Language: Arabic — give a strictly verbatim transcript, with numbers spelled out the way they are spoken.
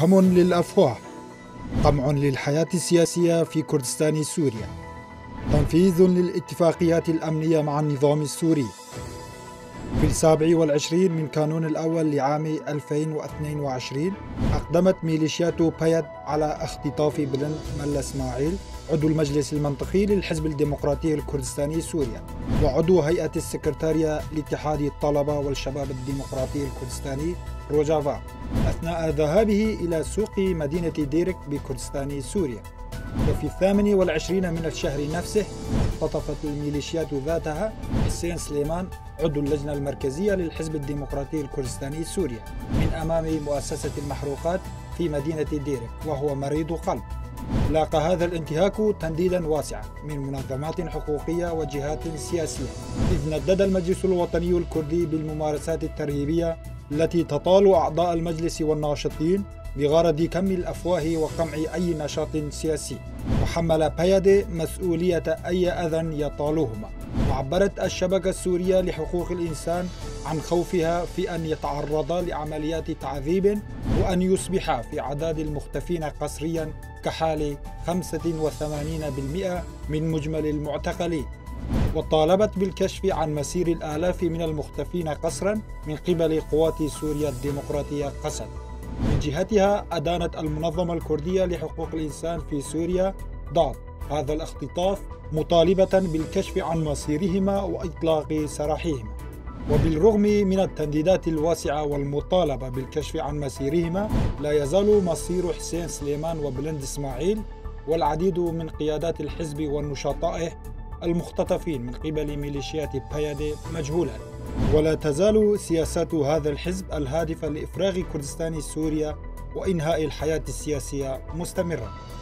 قمع للأفواه، قمع للحياة السياسية في كردستان سوريا، تنفيذ للاتفاقيات الأمنية مع النظام السوري. في السابع والعشرين من كانون الأول لعام ألفين واثنين وعشرين أقدمت ميليشيات بي واي دي على اختطاف بلند ملا اسماعيل، عضو المجلس المنطقي للحزب الديمقراطي الكردستاني سوريا وعضو هيئة السكرتارية لاتحاد الطلبة والشباب الديمقراطي الكردستاني روجافا، أثناء ذهابه إلى سوق مدينة ديرك بكردستان سوريا. وفي الثامن والعشرين من الشهر نفسه اختطفت الميليشيات ذاتها حسين سليمان، عضو اللجنة المركزية للحزب الديمقراطي الكردستاني سوريا، من أمام مؤسسة المحروقات في مدينة ديرك وهو مريض قلب. لاقى هذا الانتهاك تنديدا واسعا من منظمات حقوقية وجهات سياسية، إذ ندد المجلس الوطني الكردي بالممارسات الترهيبية التي تطال أعضاء المجلس والناشطين بغرض كم الأفواه وقمع أي نشاط سياسي، وحمل بي واي دي مسؤولية أي أذى يطالهما. وعبرت الشبكة السورية لحقوق الإنسان عن خوفها في أن يتعرض لعمليات تعذيب وأن يصبح في عدد المختفين قسريا كحال خمسة وثمانين بالمئة من مجمل المعتقلين، وطالبت بالكشف عن مسير الآلاف من المختفين قسرا من قبل قوات سوريا الديمقراطية قسد. من جهتها أدانت المنظمة الكردية لحقوق الإنسان في سوريا ضاد هذا الاختطاف، مطالبة بالكشف عن مصيرهما وإطلاق سراحهما. وبالرغم من التنديدات الواسعة والمطالبة بالكشف عن مسيرهما، لا يزال مصير حسين سليمان وبلند اسماعيل والعديد من قيادات الحزب ونشطائه المختطفين من قبل ميليشيات بي واي دي مجهولا، ولا تزال سياسات هذا الحزب الهادفة لإفراغ كردستان سوريا وإنهاء الحياة السياسية مستمرة.